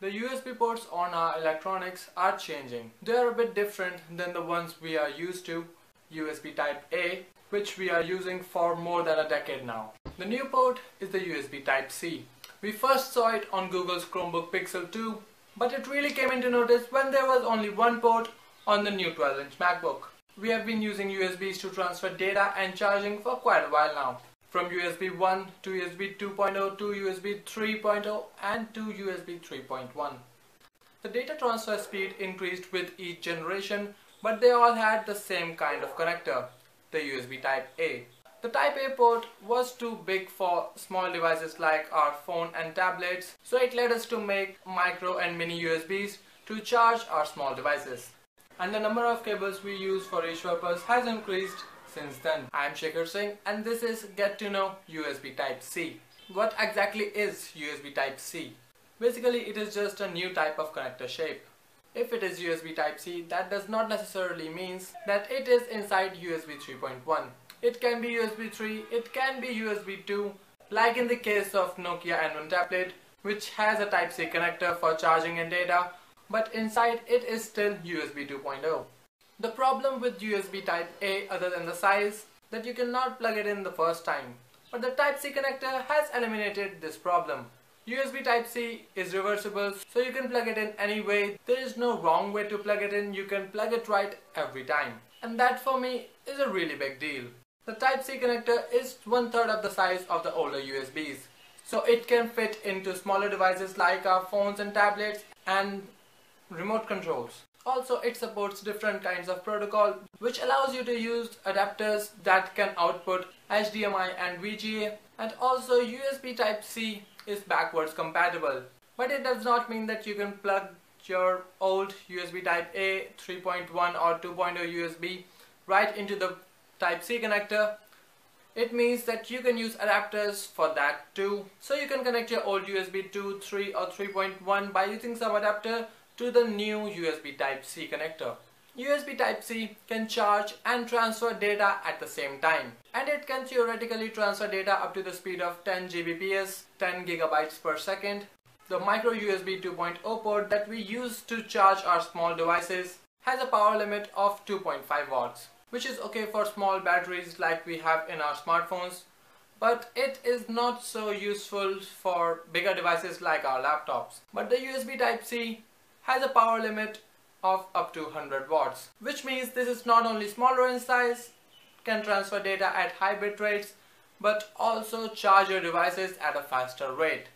The USB ports on our electronics are changing. They are a bit different than the ones we are used to, USB Type-A, which we are using for more than a decade now. The new port is the USB Type-C. We first saw it on Google's Chromebook Pixel 2, but it really came into notice when there was only one port on the new 12-inch MacBook. We have been using USBs to transfer data and charging for quite a while now. From USB 1 to USB 2.0 to USB 3.0 and to USB 3.1. The data transfer speed increased with each generation, but they all had the same kind of connector, the USB Type-A. The Type-A port was too big for small devices like our phone and tablets, so it led us to make micro and mini USBs to charge our small devices. And the number of cables we use for each purpose has increased since then. I'm Shekhar Singh and this is Get to Know USB Type-C. What exactly is USB Type-C? Basically, it is just a new type of connector shape. If it is USB Type-C, that does not necessarily mean that it is inside USB 3.1. It can be USB 3, it can be USB 2, like in the case of Nokia N1 Tablet, which has a Type-C connector for charging and data, but inside it is still USB 2.0. The problem with USB Type-A, other than the size, that you cannot plug it in the first time. But the Type-C connector has eliminated this problem. USB Type-C is reversible, so you can plug it in any way. There is no wrong way to plug it in, you can plug it right every time. And that for me is a really big deal. The Type-C connector is 1/3 of the size of the older USBs. So it can fit into smaller devices like our phones and tablets and remote controls. Also, it supports different kinds of protocol, which allows you to use adapters that can output HDMI and VGA, and also USB Type-C is backwards compatible. But it does not mean that you can plug your old USB Type-A, 3.1 or 2.0 USB right into the Type-C connector. It means that you can use adapters for that too. So you can connect your old USB 2, 3 or 3.1 by using some adapter to the new USB Type-C connector. USB Type-C can charge and transfer data at the same time, and it can theoretically transfer data up to the speed of 10 Gbps, 10 gigabytes per second. The micro USB 2.0 port that we use to charge our small devices has a power limit of 2.5 watts, which is okay for small batteries like we have in our smartphones, but it is not so useful for bigger devices like our laptops. But the USB Type-C has a power limit of up to 100 watts, which means this is not only smaller in size, can transfer data at high bit rates, but also charge your devices at a faster rate.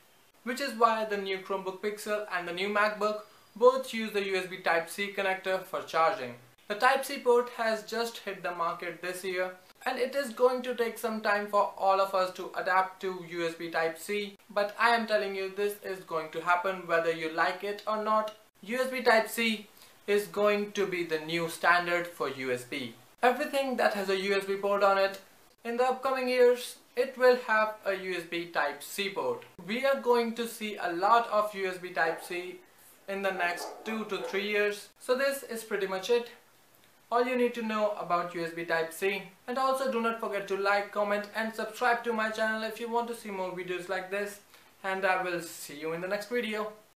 Which is why the new Chromebook Pixel and the new MacBook both use the USB Type-C connector for charging. The Type-C port has just hit the market this year, and it is going to take some time for all of us to adapt to USB Type-C, but I am telling you, this is going to happen whether you like it or not. USB Type-C is going to be the new standard for USB. Everything that has a USB port on it, in the upcoming years, it will have a USB Type-C port. We are going to see a lot of USB Type-C in the next 2 to 3 years. So this is pretty much it. All you need to know about USB Type-C. And also do not forget to like, comment and subscribe to my channel if you want to see more videos like this. And I will see you in the next video.